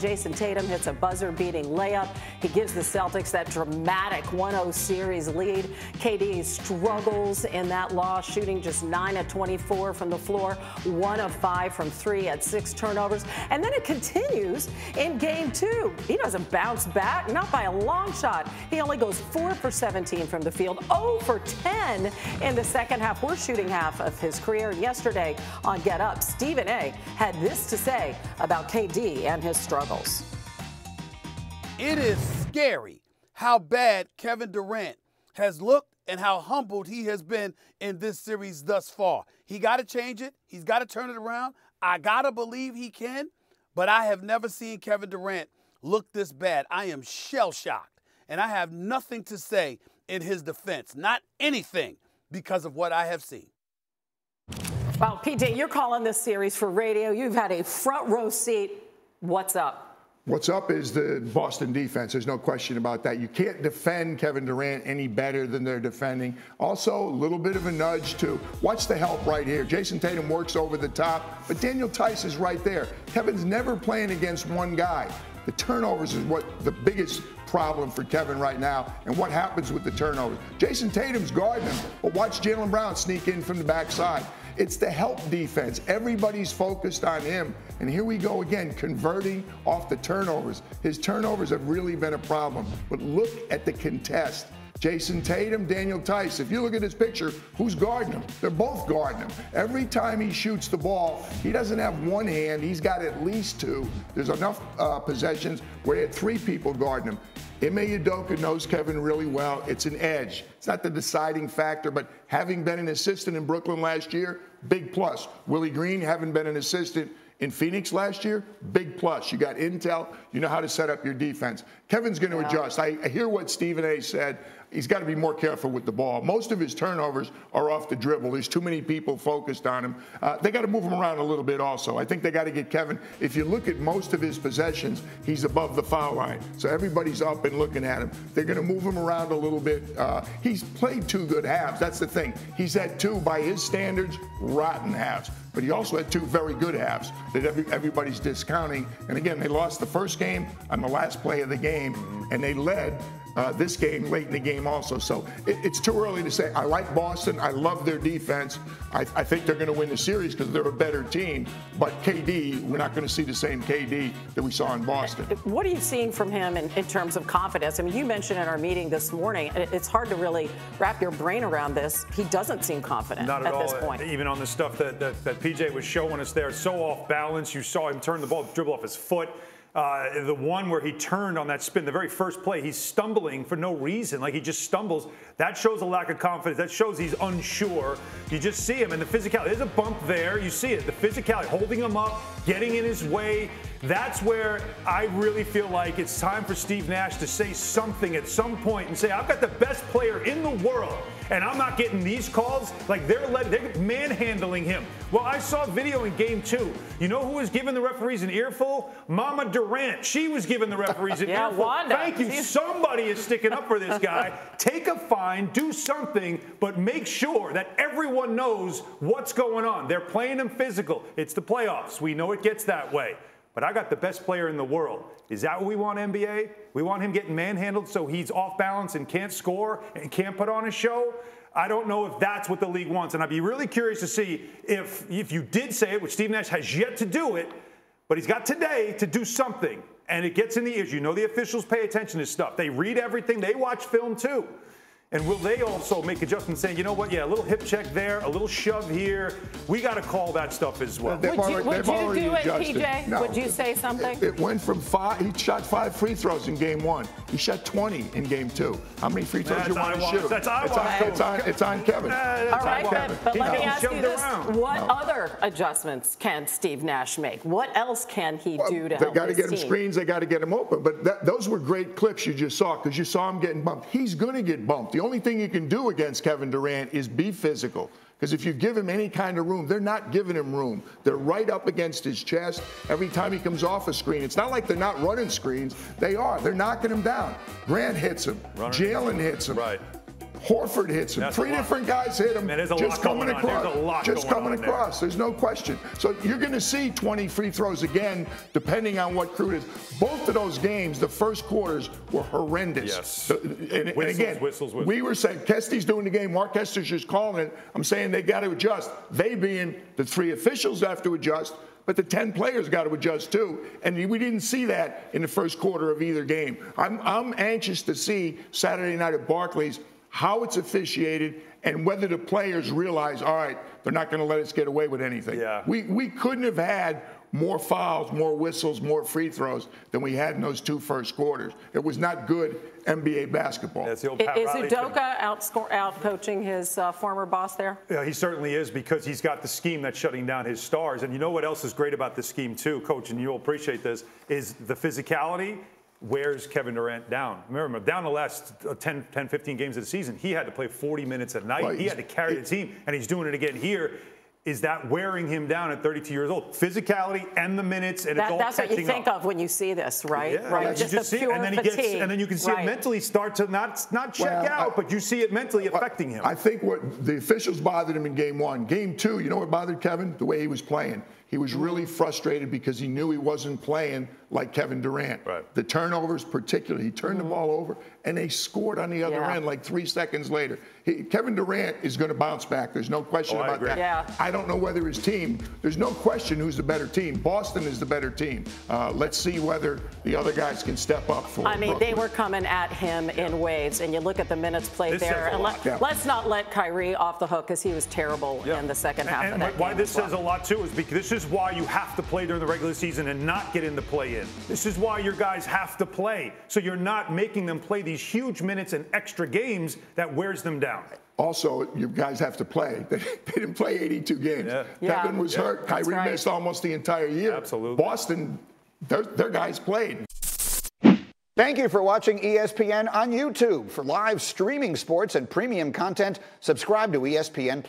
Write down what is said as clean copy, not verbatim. Jason Tatum hits a buzzer-beating layup. He gives the Celtics that dramatic 1-0 series lead. KD struggles in that loss, shooting just 9 of 24 from the floor, 1 of 5 from 3 at 6 turnovers. And then it continues in Game 2. He doesn't bounce back, not by a long shot. He only goes 4 for 17 from the field, 0 for 10 in the second half, worst shooting half of his career. And yesterday on Get Up, Stephen A. had this to say about KD and his struggle. It is scary how bad Kevin Durant has looked and how humbled he has been in this series thus far. He got to change it. He's got to turn it around. I got to believe he can, but I have never seen Kevin Durant look this bad. I am shell-shocked, and I have nothing to say in his defense, not anything, because of what I have seen. Wow, P.J., you're calling this series for radio. You've had a front-row seat. What's up? What's up is the Boston defense. There's no question about that. You can't defend Kevin Durant any better than they're defending. Also, a little bit of a nudge, too. Watch the help right here. Jason Tatum works over the top, but Daniel Theis is right there. Kevin's never playing against one guy. The turnovers is what the biggest problem for Kevin right now, and what happens with the turnovers. Jason Tatum's guarding him, but watch Jaylen Brown sneak in from the backside. It's the help defense. Everybody's focused on him, and here we go again, converting off the turnovers. His turnovers have really been a problem, but look at the contest. Jason Tatum, Daniel Theis. If you look at his picture, who's guarding him? They're both guarding him. Every time he shoots the ball, he doesn't have one hand. He's got at least two. There's enough possessions where he had three people guarding him. Ime Udoka knows Kevin really well. It's an edge. It's not the deciding factor, but having been an assistant in Brooklyn last year, big plus. Willie Green, having been an assistant in Phoenix last year, big plus. You got intel. You know how to set up your defense. Kevin's going to adjust. I hear what Stephen A. said. He's got to be more careful with the ball. Most of his turnovers are off the dribble. There's too many people focused on him. They got to move him around a little bit also. I think they got to get Kevin. If you look at most of his possessions, he's above the foul line. So everybody's up and looking at him. They're going to move him around a little bit. He's played two good halves. That's the thing. He's had two, by his standards, rotten halves. But he also had two very good halves that everybody's discounting. And again, they lost the first game on the last play of the game, and they led this game late in the game also. So it's too early to say. I like Boston. I love their defense. I think they're going to win the series because they're a better team. But KD, we're not going to see the same KD that we saw in Boston. What are you seeing from him in terms of confidence? I mean, you mentioned in our meeting this morning, it's hard to really wrap your brain around this. He doesn't seem confident at this point. Even on the stuff that P.J. was showing us there, so off balance. You saw him turn the ball, dribble off his foot. The one where he turned on that spin, the very first play, he's stumbling for no reason. Like, he just stumbles. That shows a lack of confidence. That shows he's unsure. You just see him, and the physicality. There's a bump there. You see it. The physicality, holding him up, getting in his way. That's where I really feel like it's time for Steve Nash to say something at some point and say, I've got the best player in the world, and I'm not getting these calls. Like, they're manhandling him. Well, I saw a video in Game 2. You know who was giving the referees an earful? Mama Durant. She was giving the referees an earful. Wanda. Thank you. Somebody is sticking up for this guy. Take a fine, do something, but make sure that everyone knows what's going on. They're playing him physical. It's the playoffs. We know it gets that way. But I got the best player in the world. Is that what we want, NBA? We want him getting manhandled so he's off balance and can't score and can't put on a show? I don't know if that's what the league wants. And I'd be really curious to see if you did say it, which Steve Nash has yet to do it, but he's got today to do something. And it gets in the ears. You know the officials pay attention to stuff. They read everything. They watch film, too. And will they also make adjustments saying, you know what, yeah, a little hip check there, a little shove here. We got to call that stuff as well. Would you do it, PJ? No. Would you say something? It went from 5. He shot 5 free throws in Game 1. He shot 20 in Game 2. How many free throws do you want to shoot? It's on Kevin. All right, Kevin. But let me ask you this. What other adjustments can Steve Nash make? What else can he do to help his team? They got to get him screens. They got to get him open. But those were great clips you just saw because you saw him getting bumped. He's going to get bumped. The only thing you can do against Kevin Durant is be physical. Because if you give him any kind of room, they're not giving him room. They're right up against his chest every time he comes off a screen. It's not like they're not running screens. They are. They're knocking him down. Grant hits him. Jaylen hits him. Right. Horford hits him. Three different guys hit him. Just coming across. Just coming across. There's no question. So you're going to see 20 free throws again, depending on what crew it is. Both of those games, the first quarters were horrendous. Yes. And again, we were saying Kesty's doing the game. Mark Kester's just calling it. I'm saying they got to adjust. They being the three officials have to adjust. But the 10 players got to adjust, too. And we didn't see that in the first quarter of either game. I'm anxious to see Saturday night at Barclays how it's officiated and whether the players realize, all right, they're not going to let us get away with anything. Yeah. We couldn't have had more fouls, more whistles, more free throws than we had in those two first quarters. It was not good NBA basketball. Is Udoka out-coaching his former boss there? Yeah, he certainly is, because he's got the scheme that's shutting down his stars. And you know what else is great about this scheme, too, Coach, and you'll appreciate this, is the physicality wears Kevin Durant down. Remember, down the last 10, 15 games of the season, he had to play 40 minutes a night. Well, he had to carry the team, and he's doing it again here. Is that wearing him down at 32 years old? Physicality and the minutes, and it's all catching up. That's what you think of when you see this, right? Yeah. Right. Just the pure fatigue. And then you can see it mentally start to not check out, but you see it mentally affecting him. I think what the officials bothered him in game one. Game two, you know what bothered Kevin? The way he was playing. He was really frustrated because he knew he wasn't playing like Kevin Durant. Right. The turnovers particularly. He turned the ball over, and they scored on the other end like 3 seconds later. Kevin Durant is going to bounce back. There's no question about that. Yeah. I don't know whether his team, there's no question who's the better team. Boston is the better team. Let's see whether the other guys can step up for Brooklyn. I mean, they were coming at him in waves, and you look at the minutes played there. And let's not let Kyrie off the hook, because he was terrible in the second half of that game. Why this says a lot, too, is because this is why you have to play during the regular season and not get in the play-in. This is why your guys have to play, so you're not making them play these huge minutes and extra games that wears them down. Also, you guys have to play. They didn't play 82 games. Yeah. Kevin was hurt. Kyrie missed almost the entire year. Absolutely. Boston, their guys played. Thank you for watching ESPN on YouTube. For live streaming sports and premium content, subscribe to ESPN+.